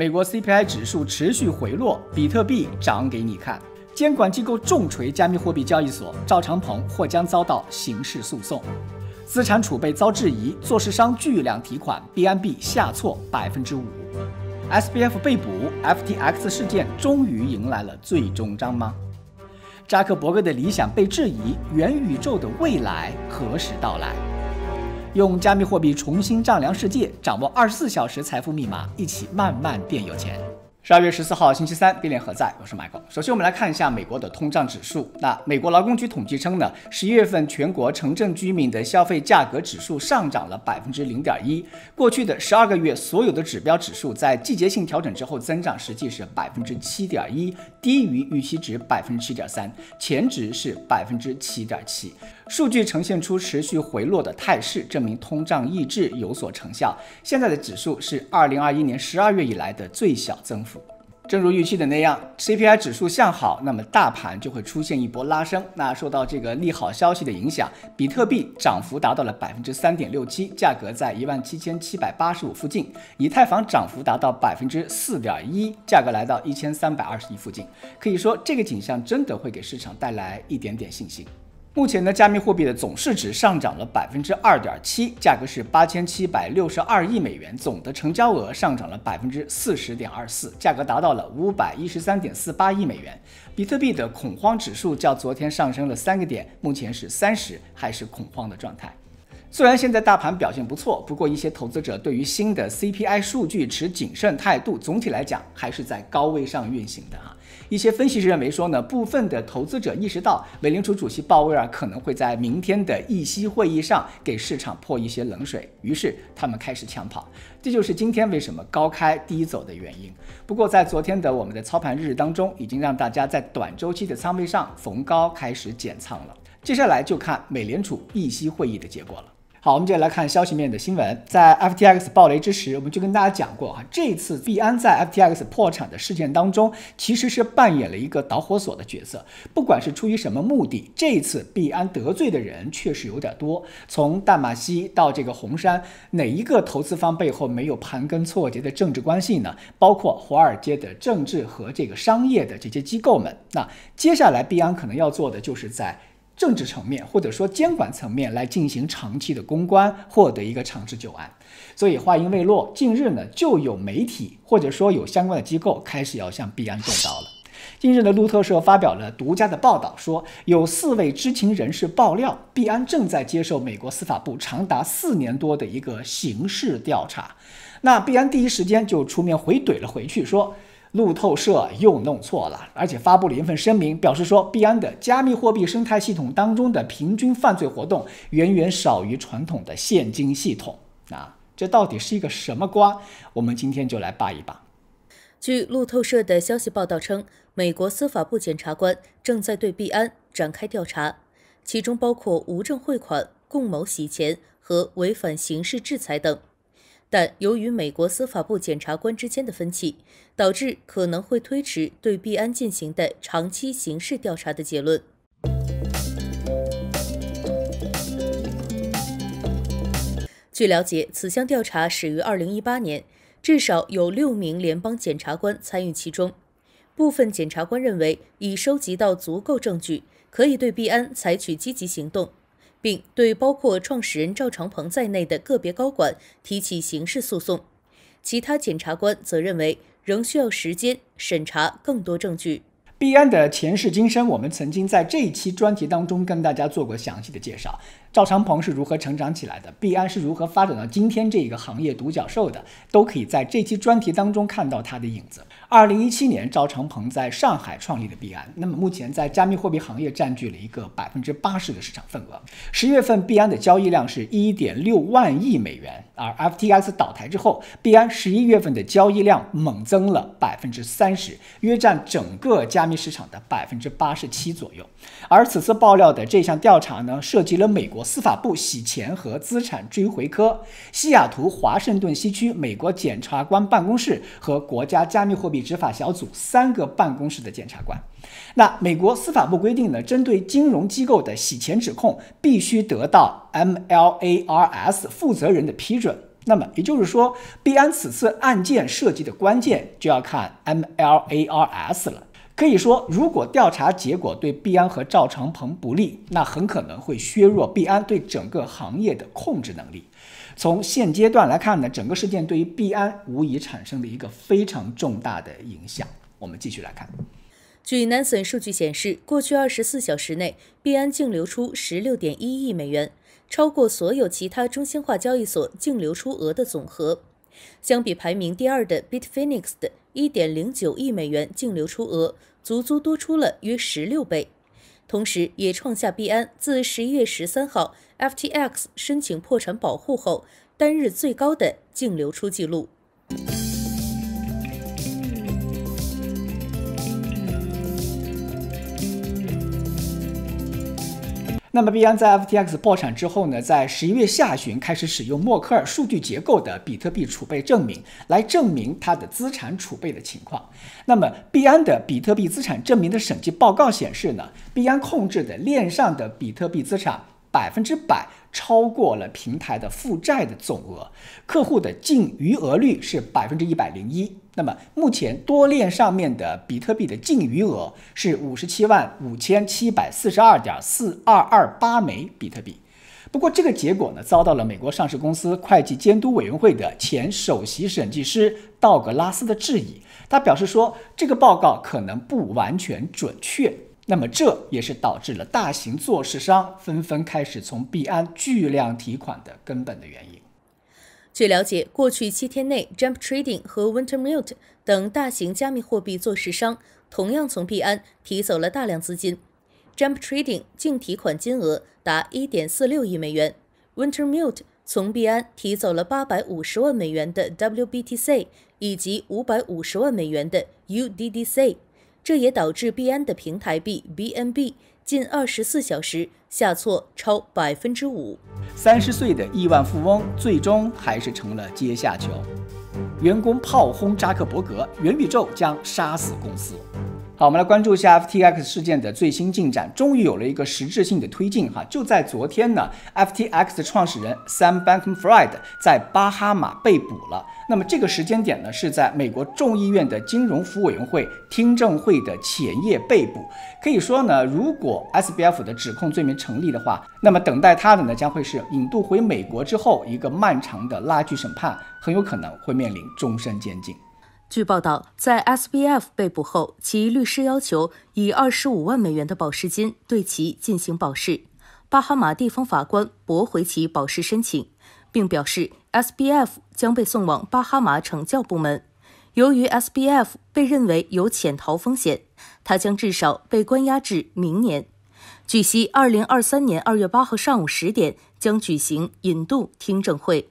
美国 CPI 指数持续回落，比特币涨给你看。监管机构重锤加密货币交易所，赵长鹏或将遭到刑事诉讼。资产储备遭质疑，做市商巨量提款 ，BNB 下挫5%。SBF 被捕 ，FTX 事件终于迎来了最终章吗？扎克伯格的理想被质疑，元宇宙的未来何时到来？用加密货币重新丈量世界，掌握24小时财富密码，一起慢慢变有钱。12月14号星期三，编练何在？我是 Michael。首先，我们来看一下美国的通胀指数。那美国劳工局统计称呢，11月份全国城镇居民的消费价格指数上涨了0.1%。过去的12个月，所有的指标指数在季节性调整之后增长实际是7.1%，低于预期值7.3%，前值是7.7%。数据呈现出持续回落的态势，证明通胀抑制有所成效。现在的指数是2021年12月以来的最小增幅。正如预期的那样 ，CPI 指数向好，那么大盘就会出现一波拉升。那受到这个利好消息的影响，比特币涨幅达到了3.67%，价格在17785附近；以太坊涨幅达到4.1%，价格来到1321附近。可以说，这个景象真的会给市场带来一点点信心。目前呢，加密货币的总市值上涨了2.7%，价格是8762亿美元，总的成交额上涨了40.24%，价格达到了513.48亿美元。比特币的恐慌指数较昨天上升了3个点，目前是30，还是恐慌的状态。虽然现在大盘表现不错，不过一些投资者对于新的 CPI 数据持谨慎态度，总体来讲还是在高位上运行的啊。一些分析师认为说呢，部分的投资者意识到美联储主席鲍威尔可能会在明天的议息会议上给市场泼一些冷水，于是他们开始抢跑，这就是今天为什么高开低走的原因。不过在昨天的我们的操盘日当中，已经让大家在短周期的仓位上逢高开始减仓了。接下来就看美联储议息会议的结果了。好，我们接下来看消息面的新闻。在 FTX 暴雷之时，我们就跟大家讲过啊，这次币安在 FTX 破产的事件当中，其实是扮演了一个导火索的角色。不管是出于什么目的，这次币安得罪的人确实有点多。从淡马锡到这个红杉，哪一个投资方背后没有盘根错节的政治关系呢？包括华尔街的政治和这个商业的这些机构们。那接下来币安可能要做的就是在政治层面或者说监管层面来进行长期的公关，获得一个长治久安。所以话音未落，近日呢就有媒体或者说有相关的机构开始要向币安动刀了。近日的路透社发表了独家的报道，说有4位知情人士爆料，币安正在接受美国司法部长达4年多的一个刑事调查。那币安第一时间就出面回怼了回去，说路透社又弄错了，而且发布了一份声明，表示说币安的加密货币生态系统当中的平均犯罪活动远远少于传统的现金系统。啊，这到底是一个什么瓜？我们今天就来扒一扒。据路透社的消息报道称，美国司法部检察官正在对币安展开调查，其中包括无证汇款、共谋洗钱和违反刑事制裁等。但由于美国司法部检察官之间的分歧，导致可能会推迟对币安进行的长期刑事调查的结论。据了解，此项调查始于2018年，至少有6名联邦检察官参与其中。部分检察官认为，已收集到足够证据，可以对币安采取积极行动，并对包括创始人赵长鹏在内的个别高管提起刑事诉讼。其他检察官则认为，仍需要时间审查更多证据。币安的前世今生，我们曾经在这一期专题当中跟大家做过详细的介绍。赵长鹏是如何成长起来的，币安是如何发展到今天这个行业独角兽的，都可以在这期专题当中看到他的影子。2017年，赵长鹏在上海创立的币安，那么目前在加密货币行业占据了一个80%的市场份额。10月份，币安的交易量是1.6万亿美元，而 FTX 倒台之后，币安11月份的交易量猛增了30%，约占整个加密市场的87%左右。而此次爆料的这项调查呢，涉及了美国司法部洗钱和资产追回科、西雅图华盛顿西区美国检察官办公室和国家加密货币执法小组3个办公室的检察官。那美国司法部规定呢，针对金融机构的洗钱指控，必须得到 MLARS 负责人的批准。那么也就是说，币安此次案件设计的关键就要看 MLARS 了。可以说，如果调查结果对币安和赵长鹏不利，那很可能会削弱币安对整个行业的控制能力。从现阶段来看呢，整个事件对于币安无疑产生了一个非常重大的影响。我们继续来看。据 Nansen 数据显示，过去24小时内，币安净流出16.1亿美元，超过所有其他中心化交易所净流出额的总和。相比排名第二的 Bitfinex 的 1.09 亿美元净流出额，足足多出了约16倍，同时也创下币安自11月13号 FTX 申请破产保护后单日最高的净流出记录。那么，币安在 FTX 破产之后呢，在11月下旬开始使用默克尔数据结构的比特币储备证明来证明它的资产储备的情况。那么，币安的比特币资产证明的审计报告显示呢，币安控制的链上的比特币资产100%超过了平台的负债的总额，客户的净余额率是101%。那么目前多链上面的比特币的净余额是575742.4228枚比特币。不过这个结果呢，遭到了美国上市公司会计监督委员会的前首席审计师道格拉斯的质疑。他表示说，这个报告可能不完全准确。那么这也是导致了大型做市商纷纷开始从币安巨量提款的根本的原因。据了解，过去7天内 ，Jump Trading 和 Wintermute 等大型加密货币做市商同样从币安提走了大量资金。Jump Trading 净提款金额达 1.46 亿美元 ，Wintermute 从币安提走了850万美元的 WBTC 以及550万美元的 UDDC。这也导致币安的平台币 BNB 近24小时下挫超5%。30岁的亿万富翁最终还是成了阶下囚。员工炮轰扎克伯格，元宇宙将杀死公司。好，我们来关注一下 FTX 事件的最新进展，终于有了一个实质性的推进哈。就在昨天呢 ，FTX 的创始人 Sam Bankman-Fried 在巴哈马被捕了。那么这个时间点呢，是在美国众议院的金融服务委员会听证会的前夜被捕。可以说呢，如果 SBF 的指控罪名成立的话，那么等待他的呢，将会是引渡回美国之后一个漫长的拉锯审判，很有可能会面临终身监禁。据报道，在 SBF 被捕后，其律师要求以25万美元的保释金对其进行保释。巴哈马地方法官驳回其保释申请，并表示 SBF 将被送往巴哈马惩教部门。由于 SBF 被认为有潜逃风险，他将至少被关押至明年。据悉，2023年2月8号上午10点将举行引渡听证会。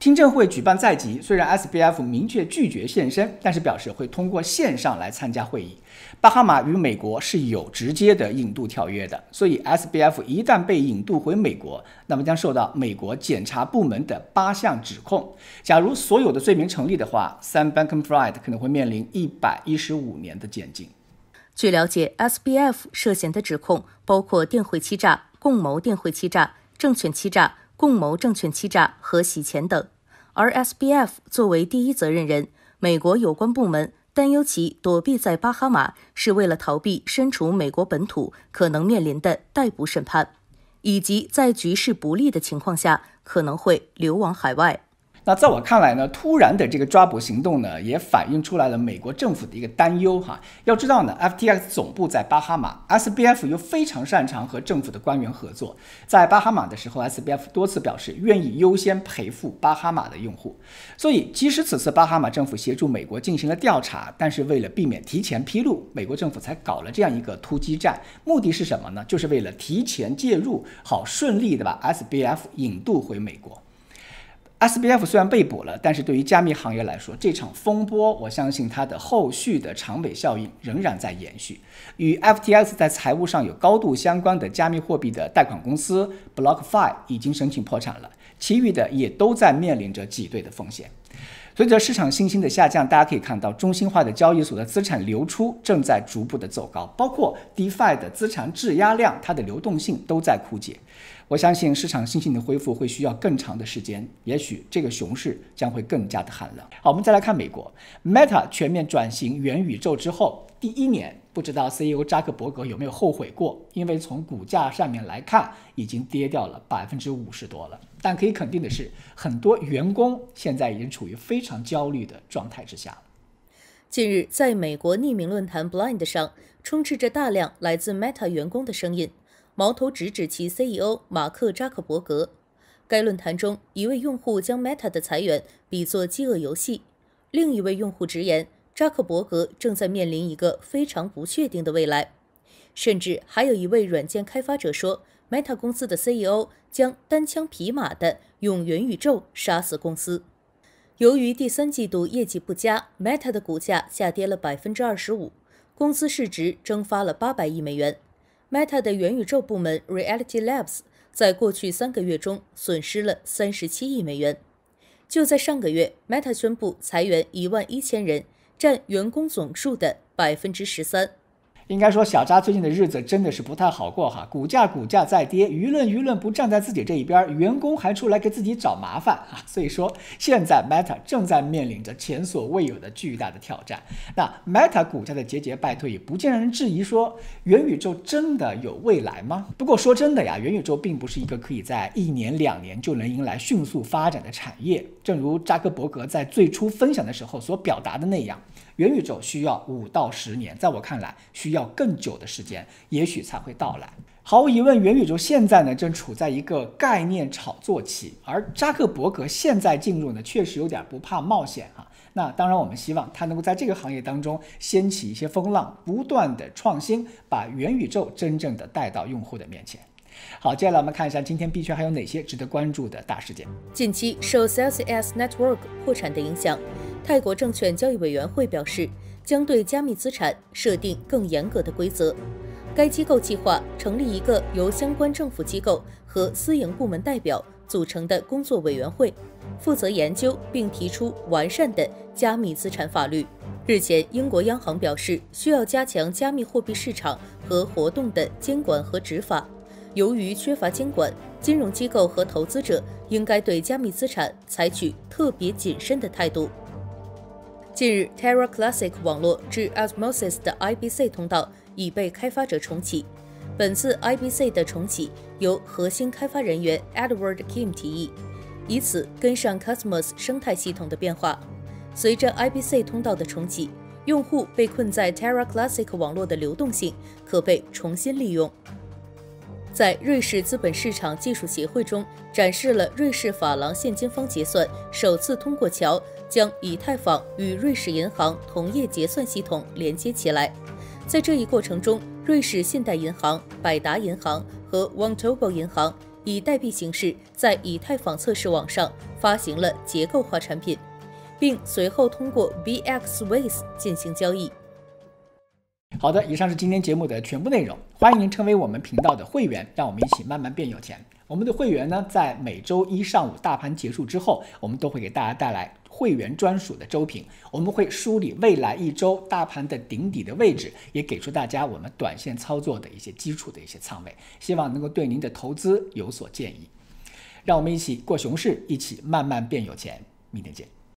听证会举办在即，虽然 SBF 明确拒绝现身，但是表示会通过线上来参加会议。巴哈马与美国是有直接的引渡条约的，所以 SBF 一旦被引渡回美国，那么将受到美国检察部门的8项指控。假如所有的罪名成立的话， Sam Bankman-Fried 可能会面临115年的监禁。据了解 ，SBF 涉嫌的指控包括电汇欺诈、共谋电汇欺诈、证券欺诈、共谋证券欺诈和洗钱等，而 SBF 作为第一责任人，美国有关部门担忧其躲避在巴哈马是为了逃避身处美国本土可能面临的逮捕审判，以及在局势不利的情况下可能会流亡海外。那在我看来呢，突然的这个抓捕行动呢，也反映出来了美国政府的一个担忧哈。要知道呢 ，FTX 总部在巴哈马 ，SBF 又非常擅长和政府的官员合作。在巴哈马的时候 ，SBF 多次表示愿意优先赔付巴哈马的用户。所以，即使此次巴哈马政府协助美国进行了调查，但是为了避免提前披露，美国政府才搞了这样一个突击战。目的是什么呢？就是为了提前介入，好顺利的把 SBF 引渡回美国。SBF 虽然被捕了，但是对于加密行业来说，这场风波，我相信它的后续的长尾效应仍然在延续。与 FTX 在财务上有高度相关的加密货币的贷款公司 BlockFi 已经申请破产了，其余的也都在面临着挤兑的风险。随着市场信心的下降，大家可以看到中心化的交易所的资产流出正在逐步的走高，包括 DeFi 的资产质押量，它的流动性都在枯竭。我相信市场信心的恢复会需要更长的时间，也许这个熊市将会更加的寒冷。好，我们再来看美国 ，Meta 全面转型元宇宙之后第一年，不知道 CEO 扎克伯格有没有后悔过？因为从股价上面来看，已经跌掉了50%多了。但可以肯定的是，很多员工现在已经处于非常焦虑的状态之下了。近日，在美国匿名论坛 Blind 上，充斥着大量来自 Meta 员工的声音，矛头直指其 CEO 马克·扎克伯格。该论坛中，一位用户将 Meta 的裁员比作饥饿游戏，另一位用户直言，扎克伯格正在面临一个非常不确定的未来。甚至还有一位软件开发者说， Meta 公司的 CEO 将单枪匹马地用元宇宙杀死公司。由于第三季度业绩不佳 ，Meta 的股价下跌了 25%， 公司市值蒸发了800亿美元。Meta 的元宇宙部门 Reality Labs 在过去3个月中损失了37亿美元。就在上个月 ，Meta 宣布裁员11000人，占员工总数的 13%。应该说，小扎最近的日子真的是不太好过哈，股价在跌，舆论不站在自己这一边，员工还出来给自己找麻烦啊。所以说，现在 Meta 正在面临着前所未有的巨大的挑战。那 Meta 股价的节节败退，也不禁让人质疑说，元宇宙真的有未来吗？不过说真的呀，元宇宙并不是一个可以在1年2年就能迎来迅速发展的产业。正如扎克伯格在最初分享的时候所表达的那样，元宇宙需要5到10年，在我看来，需要更久的时间，也许才会到来。毫无疑问，元宇宙现在呢正处在一个概念炒作期，而扎克伯格现在进入呢，确实有点不怕冒险啊。那当然，我们希望他能够在这个行业当中掀起一些风浪，不断的创新，把元宇宙真正的带到用户的面前。好，接下来我们看一下今天币圈还有哪些值得关注的大事件。近期受 Celsius Network 破产的影响，泰国证券交易委员会表示，将对加密资产设定更严格的规则。该机构计划成立一个由相关政府机构和私营部门代表组成的工作委员会，负责研究并提出完善的加密资产法律。日前，英国央行表示，需要加强加密货币市场和活动的监管和执法。由于缺乏监管，金融机构和投资者应该对加密资产采取特别谨慎的态度。近日 ，Terra Classic 网络至 Osmosis 的 IBC 通道已被开发者重启。本次 IBC 的重启由核心开发人员 Edward Kim 提议，以此跟上 Cosmos 生态系统的变化。随着 IBC 通道的重启，用户被困在 Terra Classic 网络的流动性可被重新利用。在瑞士资本市场技术协会中展示了瑞士法郎现金方结算首次通过桥，将以太坊与瑞士银行同业结算系统连接起来。在这一过程中，瑞士信贷银行、百达银行和 Vontobel 银行以代币形式在以太坊测试网上发行了结构化产品，并随后通过 VX Waves 进行交易。好的，以上是今天节目的全部内容。欢迎您成为我们频道的会员，让我们一起慢慢变有钱。我们的会员呢，在每周一上午大盘结束之后，我们都会给大家带来会员专属的周评，我们会梳理未来一周大盘的顶底的位置，也给出大家我们短线操作的一些基础的一些仓位，希望能够对您的投资有所建议。让我们一起过熊市，一起慢慢变有钱。明天见。